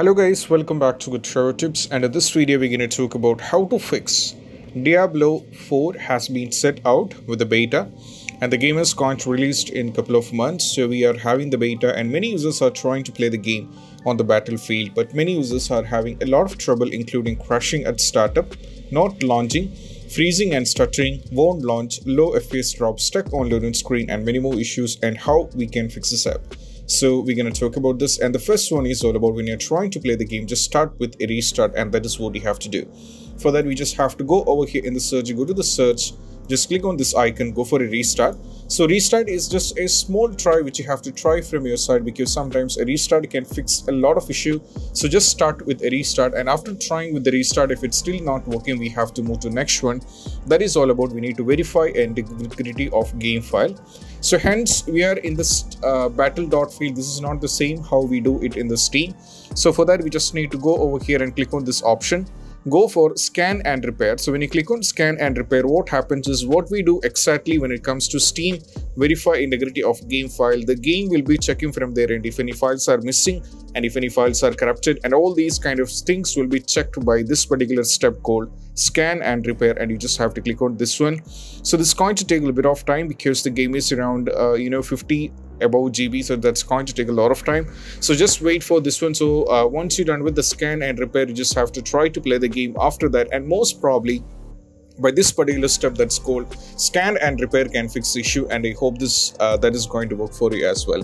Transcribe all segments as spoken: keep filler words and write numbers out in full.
Hello guys, welcome back to GetDroidTips, and in this video we're going to talk about how to fix Diablo four has been set out with the beta and the game is going released in a couple of months. So we are having the beta and many users are trying to play the game on the battlefield, but many users are having a lot of trouble, including crashing at startup, not launching, freezing and stuttering, won't launch, low F P S drop, stuck on loading screen and many more issues, and how we can fix this up. So we're going to talk about this, and the first one is all about when you're trying to play the game, just start with a restart, and that is what you have to do. For that, we just have to go over here in the search, you go to the search, just click on this icon, go for a restart. So restart is just a small try which you have to try from your side, because sometimes a restart can fix a lot of issue. So just start with a restart, and after trying with the restart, if it's still not working, we have to move to the next one. That is all about we need to verify and integrity of game file. So hence we are in this uh, battle dot net field. This is not the same how we do it in the Steam. So for that we just need to go over here and click on this option, go for scan and repair. So when you click on scan and repair, what happens is what we do exactly when it comes to Steam verify integrity of game file. The game will be checking from there, and if any files are missing and if any files are corrupted and all these kind of things will be checked by this particular step called scan and repair, and you just have to click on this one. So this is going to take a little bit of time because the game is around uh, you know fifty above G B, so that's going to take a lot of time. So just wait for this one. So uh, once you're done with the scan and repair, you just have to try to play the game after that, and most probably by this particular step that's called scan and repair can fix the issue, and I hope this uh, that is going to work for you as well.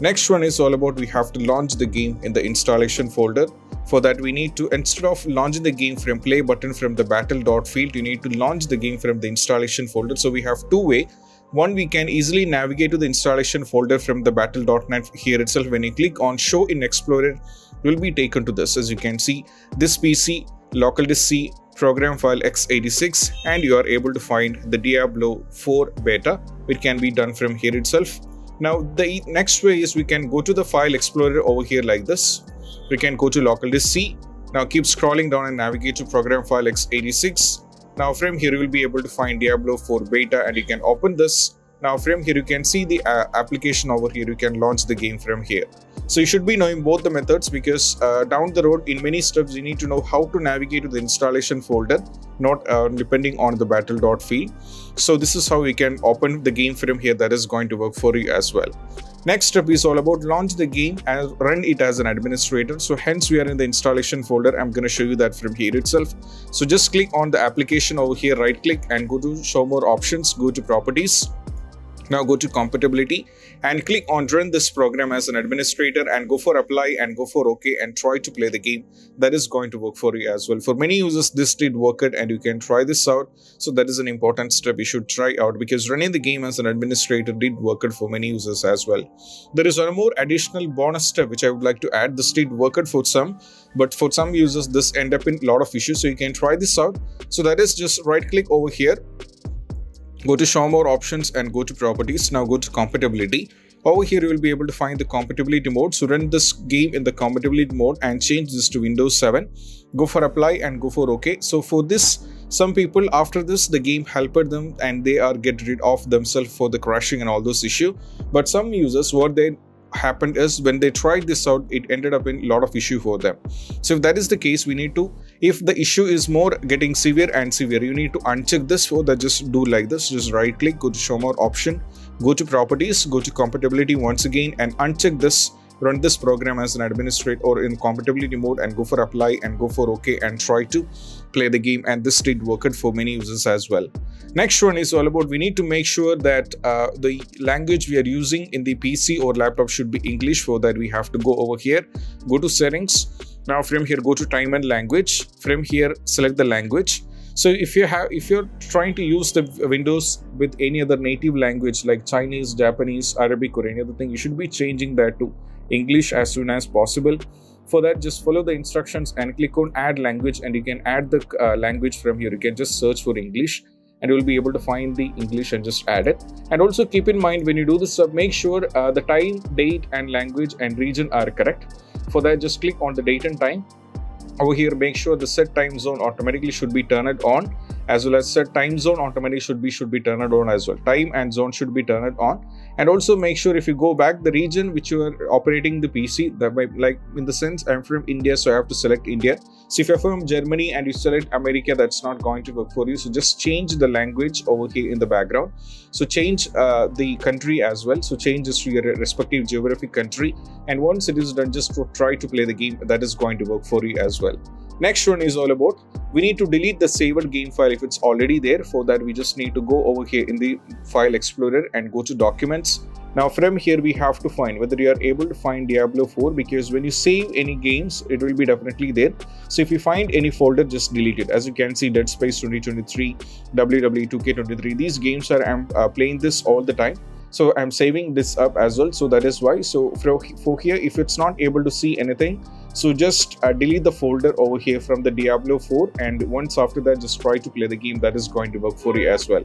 Next one is all about we have to launch the game in the installation folder. For that we need to, instead of launching the game from play button from the battle dot net field, you need to launch the game from the installation folder. So we have two way. One, we can easily navigate to the installation folder from the battle dot net here itself. When you click on show in Explorer, will be taken to this. As you can see, this P C, local disk C, program file x eighty-six, and you are able to find the Diablo four beta. It can be done from here itself. Now the next way is we can go to the file explorer over here like this. We can go to local disk C. Now keep scrolling down and navigate to program file x eighty-six. Now from here you will be able to find Diablo four beta, and you can open this. Now from here you can see the uh, application over here, you can launch the game from here. So you should be knowing both the methods, because uh, down the road in many steps you need to know how to navigate to the installation folder, not uh, depending on the battle dot net field. So this is how we can open the game from here. That is going to work for you as well. Next step is all about launch the game and run it as an administrator. So hence we are in the installation folder. I'm going to show you that from here itself. So just click on the application over here, right click and go to show more options, go to properties. Now go to compatibility and click on run this program as an administrator, and go for apply and go for OK and try to play the game. That is going to work for you as well. For many users this did work it, and you can try this out. So that is an important step you should try out, because running the game as an administrator did work it for many users as well. There is one more additional bonus step which I would like to add. This did work it for some, but for some users this end up in a lot of issues. So you can try this out. So that is just right click over here, go to show more options and go to properties. Now go to compatibility. Over here you will be able to find the compatibility mode. So run this game in the compatibility mode and change this to Windows seven. Go for apply and go for OK. So for this, some people after this the game helped them and they are get rid of themselves for the crashing and all those issues. But some users, what they happened is when they tried this out, it ended up in a lot of issue for them. So if that is the case, we need to, if the issue is more getting severe and severe, you need to uncheck this. For that, just do like this, just right click, go to show more option, go to properties, go to compatibility once again and uncheck this, run this program as an administrator or in compatibility mode, and go for apply and go for OK and try to play the game. And this did work it for many users as well. Next one is all about we need to make sure that uh, the language we are using in the P C or laptop should be English. For that we have to go over here, go to settings. Now from here go to time and language. From here select the language. So if you have, if you're trying to use the Windows with any other native language like Chinese, Japanese, Arabic or any other thing, you should be changing that to English as soon as possible. For that just follow the instructions and click on add language, and you can add the uh, language from here. You can just search for English and you'll be able to find the English and just add it. And also keep in mind when you do this, uh, make sure uh, the time, date and language and region are correct. For that just click on the date and time over here, make sure the set time zone automatically should be turned on, as well as set time zone automatically should be should be turned on as well. Time and zone should be turned on. And also make sure if you go back the region which you are operating the P C, that might, like in the sense I'm from India, so I have to select India. So if you're from Germany and you select America, that's not going to work for you. So just change the language over here in the background. So change uh, the country as well. So change this to your respective geographic country. And once it is done, just try to play the game. That is going to work for you as well. Next one is all about we need to delete the saved game file if it's already there. For that, we just need to go over here in the file explorer and go to documents. Now from here we have to find whether you are able to find Diablo four, because when you save any games it will be definitely there. So if you find any folder, just delete it. As you can see, Dead Space twenty twenty-three, W W E two K twenty-three, these games are I'm uh, playing this all the time. So I'm saving this up as well. So that is why. So for, for here, if it's not able to see anything, so just uh, delete the folder over here from the Diablo four. And once after that, just try to play the game. That is going to work for you as well.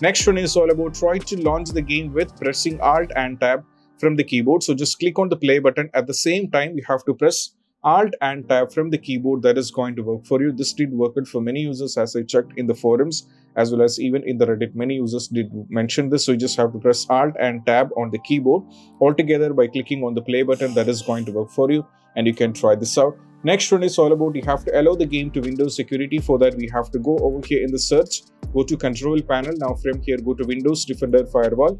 Next one is all about try to launch the game with pressing Alt and Tab from the keyboard. So just click on the play button. At the same time, you have to press Alt and Tab from the keyboard. That is going to work for you. This did work out for many users, as I checked in the forums, as well as even in the Reddit. Many users did mention this. So you just have to press Alt and Tab on the keyboard altogether by clicking on the play button. That is going to work for you, and you can try this out. Next one is all about you have to allow the game to Windows security. For that, we have to go over here in the search, go to control panel. Now from here, go to Windows Defender Firewall.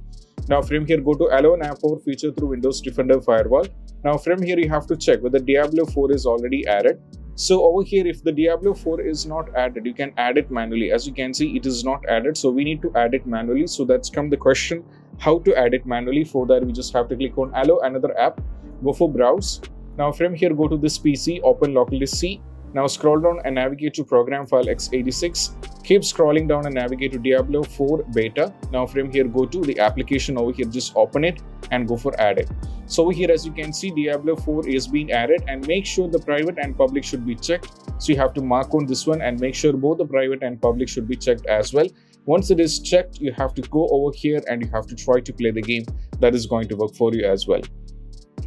Now from here, go to allow an app or feature through Windows Defender Firewall. Now from here, you have to check whether Diablo four is already added. So over here, if the Diablo four is not added, you can add it manually. As you can see, it is not added. So we need to add it manually. So that's come the question, how to add it manually. For that, we just have to click on allow another app, go for browse. Now from here, go to this P C, open locally C. Now scroll down and navigate to program file x eighty-six. Keep scrolling down and navigate to Diablo four beta. Now from here, go to the application over here, just open it and go for add it. So over here, as you can see, Diablo four is being added, and make sure the private and public should be checked. So you have to mark on this one and make sure both the private and public should be checked as well. Once it is checked, you have to go over here and you have to try to play the game. That is going to work for you as well.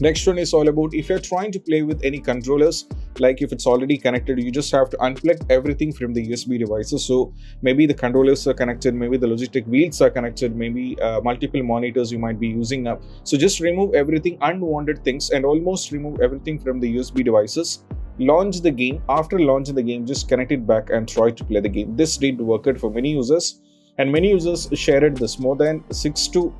Next one is all about if you're trying to play with any controllers, like if it's already connected, you just have to unplug everything from the U S B devices. So maybe the controllers are connected, maybe the Logitech wheels are connected, maybe uh, multiple monitors you might be using up. So just remove everything, unwanted things, and almost remove everything from the U S B devices. Launch the game. After launching the game, just connect it back and try to play the game. This did work out for many users, and many users shared this. More than six to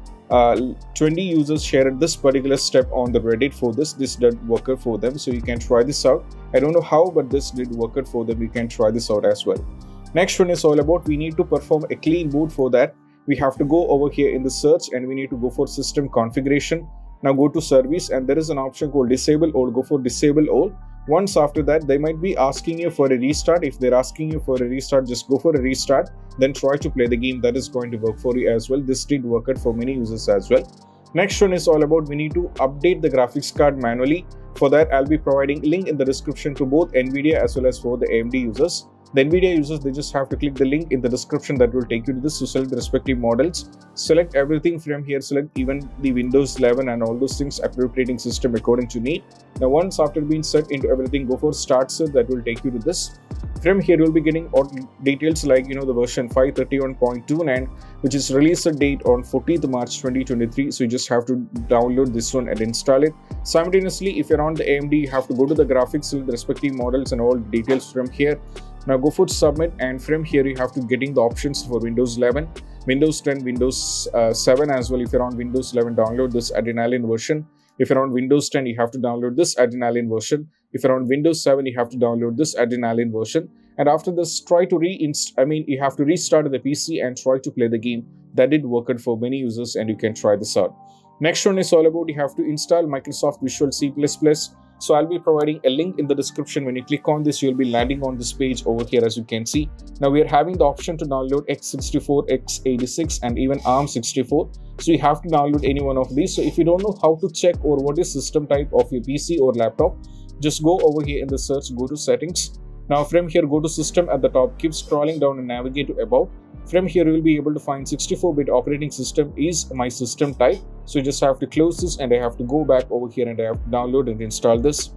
twenty users shared this particular step on the Reddit for this. This did work out for them, so you can try this out. I don't know how, but this did work out for them. You can try this out as well. Next one is all about we need to perform a clean boot. For that, we have to go over here in the search and we need to go for system configuration. Now go to service, and there is an option called disable all. Go for disable all. Once after that, they might be asking you for a restart. If they're asking you for a restart, just go for a restart, then try to play the game. That is going to work for you as well. This did work out for many users as well. Next one is all about we need to update the graphics card manually. For that, I'll be providing link in the description to both Nvidia as well as for the A M D users. The Nvidia users, they just have to click the link in the description that will take you to this. So select the respective models, select everything from here, select even the Windows eleven and all those things, appropriating system according to need. Now once after being set into everything, go for start search. That will take you to this. From here, you'll be getting all details like, you know, the version five thirty-one point two nine, which is released a date on fourteenth March twenty twenty-three. So you just have to download this one and install it. Simultaneously, if you're on the A M D, you have to go to the graphics, select the respective models and all details from here. Now go for submit, and from here you have to getting the options for Windows eleven, Windows ten, Windows seven as well. If you're on Windows eleven, download this Adrenaline version. If you're on Windows ten, you have to download this Adrenaline version. If you're on Windows seven, you have to download this Adrenaline version. And after this, try to reinst- I mean, you have to restart the P C and try to play the game. That did work out for many users, and you can try this out. Next one is all about you have to install Microsoft Visual C plus plus. So I'll be providing a link in the description. When you click on this, you'll be landing on this page over here, as you can see. Now we are having the option to download x sixty-four, x eighty-six and even ARM sixty-four. So you have to download any one of these. So if you don't know how to check or what is system type of your P C or laptop, just go over here in the search, go to settings. Now from here, go to system at the top, keep scrolling down and navigate to about. From here, you will be able to find sixty-four bit operating system is my system type. So you just have to close this and I have to go back over here and I have to download and install this.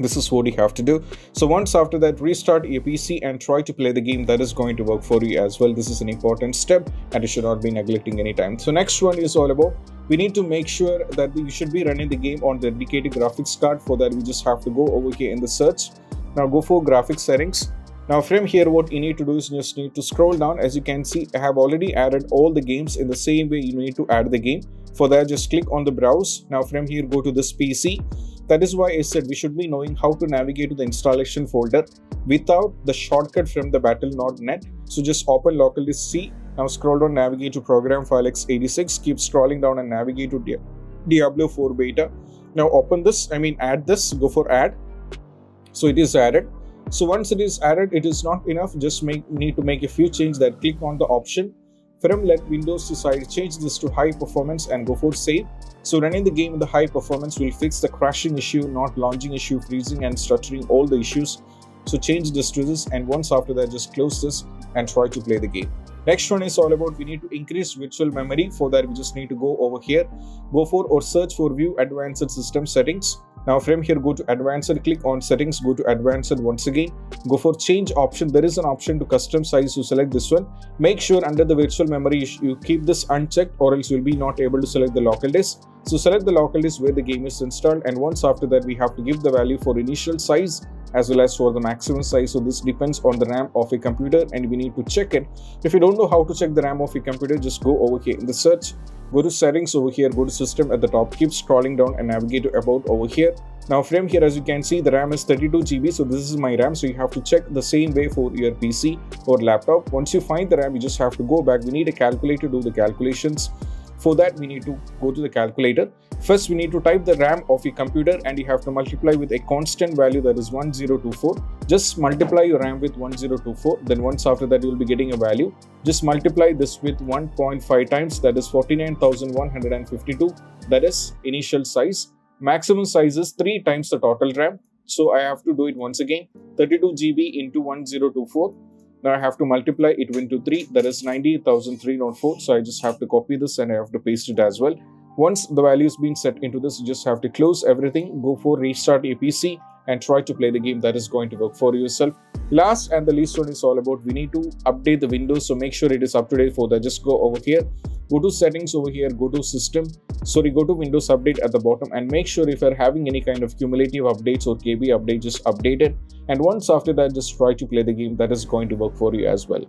This is what you have to do. So once after that, restart your P C and try to play the game that is going to work for you as well. This is an important step and you should not be neglecting any time. So next one is all about, we need to make sure that you should be running the game on the dedicated graphics card. For that, we just have to go over here in the search. Now go for graphics settings. Now from here, what you need to do is you just need to scroll down. As you can see, I have already added all the games. In the same way, you need to add the game. For that, just click on the browse. Now from here, go to this P C. That is why I said we should be knowing how to navigate to the installation folder without the shortcut from the Battle dot net. So just open locally C. Now scroll down, navigate to program file x eighty-six. Keep scrolling down and navigate to Diablo four beta. Now open this, I mean add this, go for add. So it is added. So once it is added, it is not enough. Just make need to make a few changes. That click on the option from let Windows to side, change this to high performance and go for save. So running the game in the high performance will fix the crashing issue, not launching issue, freezing and stuttering, all the issues. So change this to this, and once after that, just close this and try to play the game. Next one is all about, we need to increase virtual memory. For that, we just need to go over here, go for or search for view advanced system settings. Now from here, go to advanced, click on settings, go to advanced once again, go for change option. There is an option to custom size, you select this one. Make sure under the virtual memory you keep this unchecked, or else you'll be not able to select the local disk. So select the local disk where the game is installed, and once after that, we have to give the value for initial size as well as for the maximum size. So this depends on the RAM of a computer and we need to check it. If you don't know how to check the RAM of your computer, just go over here in the search, go to settings over here, go to system at the top, keep scrolling down and navigate to about over here. Now from here, as you can see, the RAM is thirty-two gigabytes. So this is my RAM. So you have to check the same way for your P C or laptop. Once you find the RAM, you just have to go back. We need a calculator to do the calculations. For that, we need to go to the calculator. First, we need to type the RAM of your computer and you have to multiply with a constant value, that is one thousand twenty-four. Just multiply your RAM with one thousand twenty-four. Then once after that, you will be getting a value. Just multiply this with one point five times, that is forty-nine thousand one hundred fifty-two. That is initial size. Maximum size is three times the total RAM. So I have to do it once again. thirty-two gigabytes into one thousand twenty-four. Now I have to multiply it into three, that is ninety thousand three hundred four. So I just have to copy this and I have to paste it as well. Once the value has been set into this, you just have to close everything, go for restart your P C and try to play the game that is going to work for yourself. Last and the least one is all about, we need to update the Windows. So make sure it is up to date. For that, just go over here, go to settings over here, go to system, sorry, go to Windows update at the bottom, and make sure if you're having any kind of cumulative updates or K B update, just update it. And once after that, just try to play the game that is going to work for you as well.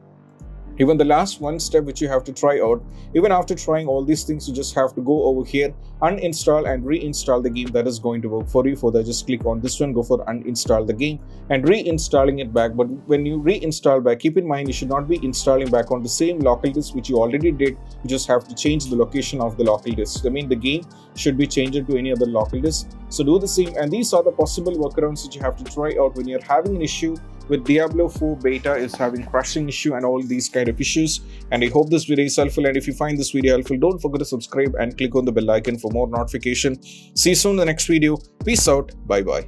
Even the last one step which you have to try out, even after trying all these things, you just have to go over here, uninstall and reinstall the game that is going to work for you. For that, just click on this one, go for uninstall the game and reinstalling it back. But when you reinstall back, keep in mind you should not be installing back on the same local disk which you already did. You just have to change the location of the local disk. I mean, the game should be changed to any other local disk. So do the same, and these are the possible workarounds that you have to try out when you're having an issue with Diablo four beta is having crashing issue and all these kind of issues. And I hope this video is helpful, and if you find this video helpful, don't forget to subscribe and click on the bell icon for more notification. See you soon in the next video. Peace out. Bye bye.